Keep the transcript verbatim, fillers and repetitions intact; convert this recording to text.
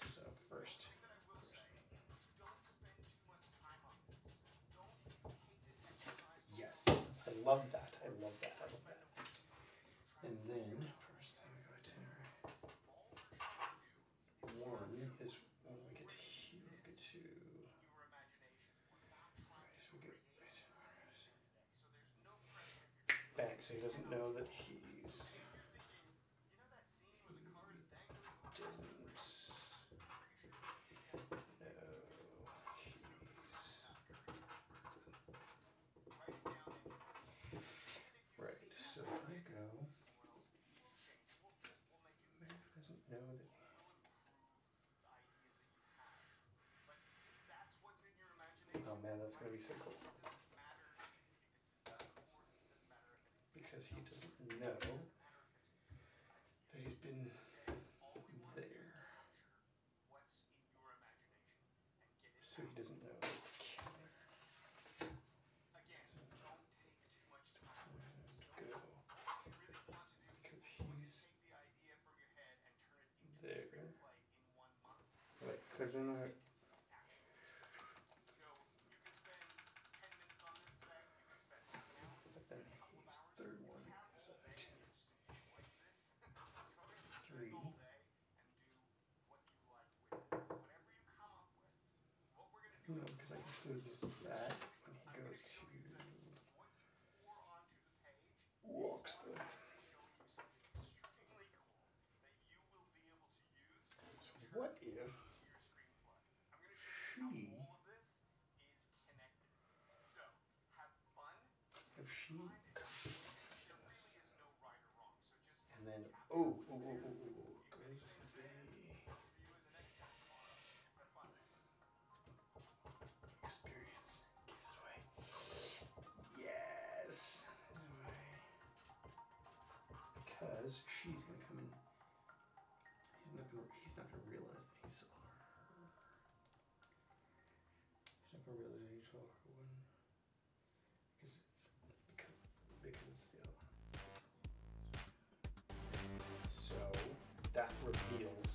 this. So first, first yes, I love that. I love that. I love that. And then first thing we go to one is when we get to here. We get to right, so we get right back, so he doesn't know that he's. Know that. Oh man, that's gonna be so cool. Because he doesn't know that he's been there. So he doesn't know that the killer. Again, go. There. Wait, click on that. But then he's third one. So two, three. No, because I can still use that when he goes to walks the. What if she, if she comes and then, oh, oh, oh, oh, oh, goes away. Experience gives it away. Yes. Because she's going to come in. He's not, gonna, he's not gonna realize that he saw her. He's not gonna realize that he saw her one. Because it's because because it's the other one. So that reveals